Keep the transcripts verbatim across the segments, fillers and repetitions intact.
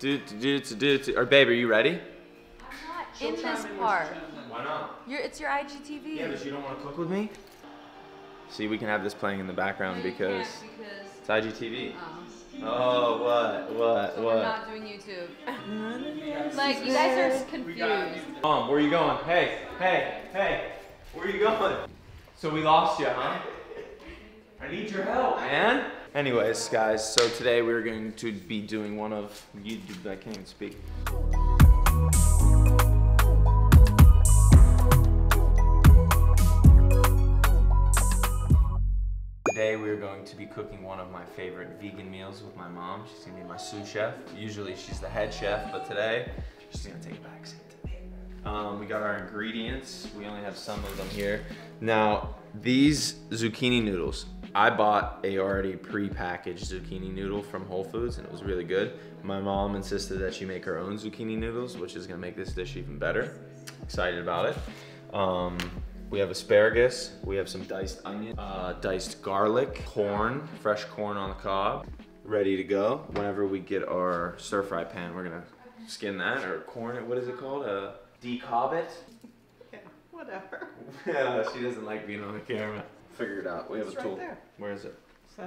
Do, do, do, do, do. Or babe, are you ready? I'm not in this part. Why not? You're, it's your I G T V. Yeah, but you don't want to cook with me? See, we can have this playing in the background no, because, because it's I G T V. Oh, oh what, what, so what? We're not doing YouTube. Like, you guys are confused. Mom, where are you going? Hey, hey, hey, where are you going? So we lost you, huh? I need your help, man. Anyways, guys, so today we're going to be doing one of YouTube, I can't even speak. Today we're going to be cooking one of my favorite vegan meals with my mom. She's gonna be my sous chef. Usually she's the head chef, but today she's gonna take a back seat to me. Um, we got our ingredients. We only have some of them here. Now, these zucchini noodles. I bought a already pre-packaged zucchini noodle from Whole Foods and it was really good. My mom insisted that she make her own zucchini noodles, which is gonna make this dish even better. Excited about it. Um, we have asparagus, we have some diced onion, uh, diced garlic, corn, fresh corn on the cob, ready to go. Whenever we get our stir fry pan, we're gonna skin that, or corn, what is it called? Uh, decob it? Yeah, whatever. Yeah, she doesn't like being on the camera. Figure it out. We have it's a tool. Right there. Where is it?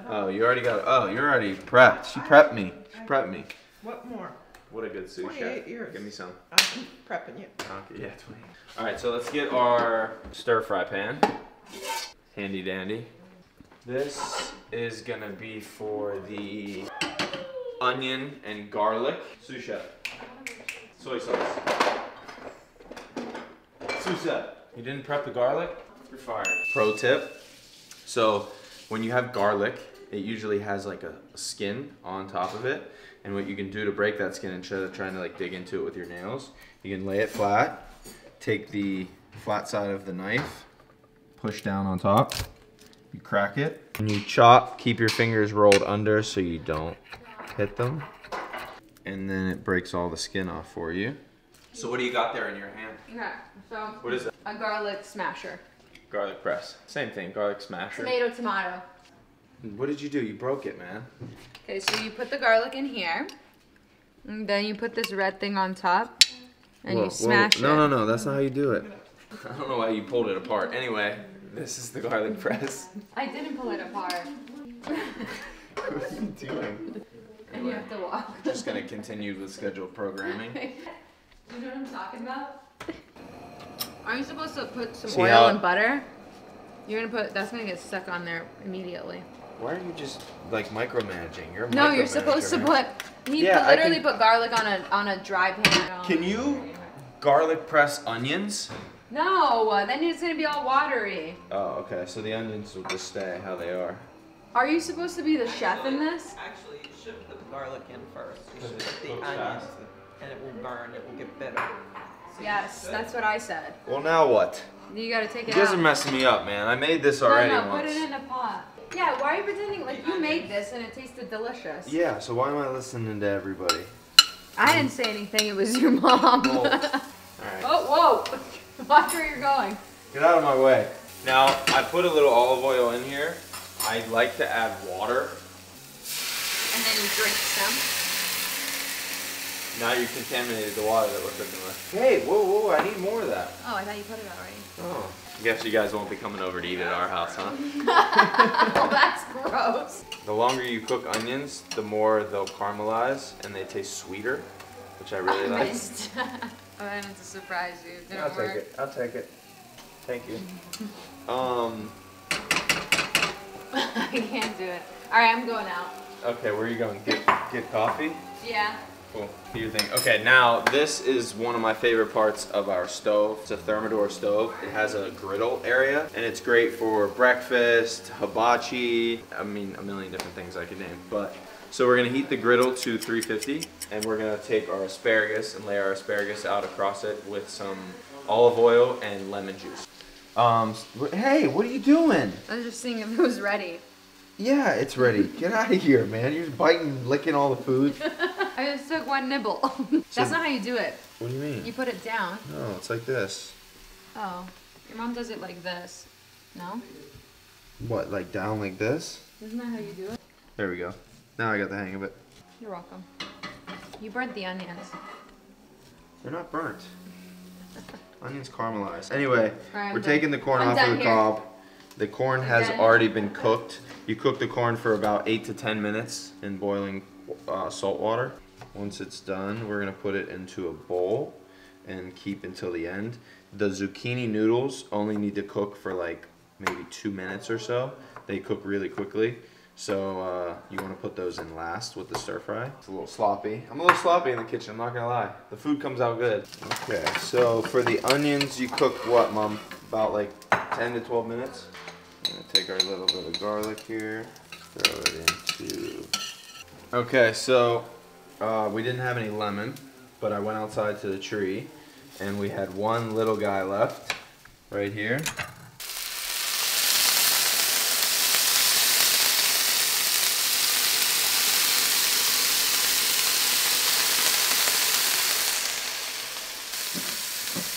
Oh, you already got it. Oh, you're already prepped. She prepped me. She prepped me. What more? What a good sous chef. Give me some. I'm prepping you. Okay, yeah, twenty. All right, so let's get our stir fry pan. Handy dandy. This is gonna be for the onion and garlic sous chef. Soy sauce. Sous chef. You didn't prep the garlic? You're fired. Pro tip. So when you have garlic, it usually has like a skin on top of it. And what you can do to break that skin instead of trying to like dig into it with your nails, you can lay it flat, take the flat side of the knife, push down on top, you crack it. When you chop, keep your fingers rolled under so you don't hit them. And then it breaks all the skin off for you. So what do you got there in your hand? Okay, so what is it? A garlic smasher. Garlic press. Same thing, garlic smasher. Tomato, tomato. What did you do? You broke it, man. Okay, so you put the garlic in here, and then you put this red thing on top, and whoa, you smash whoa. it. No, no, no, that's not how you do it. I don't know why you pulled it apart. Anyway, this is the garlic press. I didn't pull it apart. What are you doing? And anyway, you have to walk. I'm just gonna continue with scheduled programming. You know what I'm talking about? Aren't you supposed to put some See oil and butter? You're gonna put, that's gonna get stuck on there immediately. Why are you just like micromanaging? You're a no, micromanager. You're supposed to put, you yeah, literally can, put garlic on a on a dry pan. Can you garlic press onions? No, then it's gonna be all watery. Oh, okay, so the onions will just stay how they are. Are you supposed to be the actually, chef in this? Actually, you should put the garlic in first. You should put the onions and it will burn, it will get bitter. Yes, that's what I said. Well, now what? You gotta take it out. You guys are messing me up, man. I made this already once. No, no, put it in a pot. Yeah, why are you pretending like you made this and it tasted delicious? Yeah, so why am I listening to everybody? I didn't say anything. It was your mom. Whoa. All right. Oh, whoa. Watch where you're going. Get out of my way. Now, I put a little olive oil in here. I like to add water. And then you drink some. Now you contaminated the water that we're cooking with. Hey, whoa, whoa, I need more of that. Oh, I thought you put it already. Oh. I guess you guys won't be coming over to eat at our house, huh? Oh, that's gross. The longer you cook onions, the more they'll caramelize and they taste sweeter, which I really I like. Missed. I wanted to surprise you. Didn't I'll work. take it. I'll take it. Thank you. um. I can't do it. All right, I'm going out. Okay, where are you going? Get, get coffee? Yeah. Cool. Do your thing. Okay, now this is one of my favorite parts of our stove. It's a Thermador stove. It has a griddle area, and it's great for breakfast, hibachi. I mean, a million different things I could name. But so we're gonna heat the griddle to three fifty, and we're gonna take our asparagus and lay our asparagus out across it with some olive oil and lemon juice. Um, hey, what are you doing? I was just seeing if it was ready. Yeah, it's ready. Get out of here, man. You're just biting, licking all the food. I just took one nibble. That's so, not how you do it. What do you mean? You put it down. No, it's like this. Oh. Your mom does it like this. No? What, like down like this? Isn't that how you do it? There we go. Now I got the hang of it. You're welcome. You burnt the onions. They're not burnt. Onions caramelized. Anyway, right, we're taking the corn I'm off of the here. cob. The corn I'm has done. already been cooked. You cook the corn for about eight to ten minutes in boiling uh, salt water. Once it's done, we're gonna put it into a bowl and keep until the end. The zucchini noodles only need to cook for like maybe two minutes or so. They cook really quickly. So uh, you wanna put those in last with the stir fry. It's a little sloppy. I'm a little sloppy in the kitchen, I'm not gonna lie. The food comes out good. Okay, so for the onions, you cook what, Mom? About like ten to twelve minutes. I'm gonna take our little bit of garlic here, throw it into... Okay, so uh, we didn't have any lemon, but I went outside to the tree and we had one little guy left right here.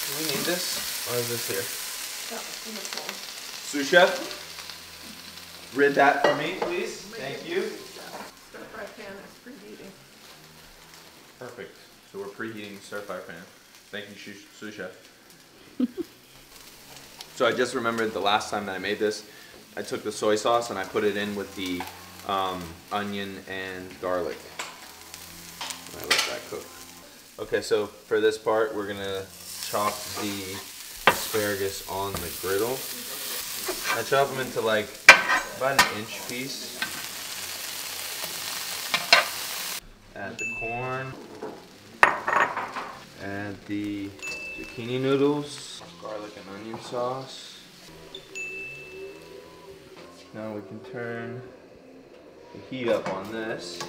Do we need this, or is this here? That's in the bowl. Sous chef, rid that for me, please. Thank you. Stir fry pan is preheating. Perfect. So we're preheating the stir fry pan. Thank you, sous chef. So I just remembered the last time that I made this, I took the soy sauce and I put it in with the um, onion and garlic. And I let that cook. Okay, so for this part, we're gonna chop the asparagus on the griddle. I chop them into like about an inch piece. Add the corn. Add the zucchini noodles, garlic and onion sauce. Now we can turn the heat up on this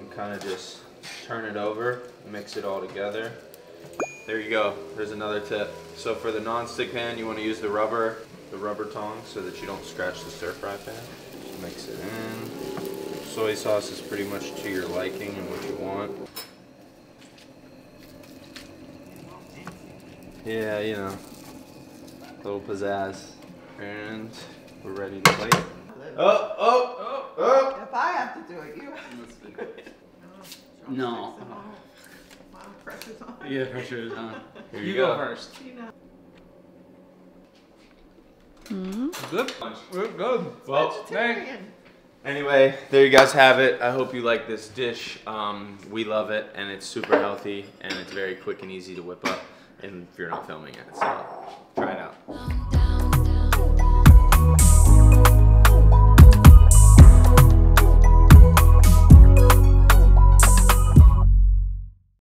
and kind of just turn it over, mix it all together. There you go, there's another tip. So for the non-stick pan, you want to use the rubber, the rubber tongs so that you don't scratch the stir fry pan. Just mix it in. Soy sauce is pretty much to your liking and what you want. Yeah, you know, a little pizzazz. And we're ready to plate. Oh, oh, oh, oh! If I have to do it, you have to do it. No. Pressure's on. Yeah, pressure is on. Here you, you go. go first. Mm-hmm. Good punch. We're good. Well, thanks. Anyway, there you guys have it. I hope you like this dish. Um, we love it, and it's super healthy, and it's very quick and easy to whip up, and if you're not filming it, so try it out.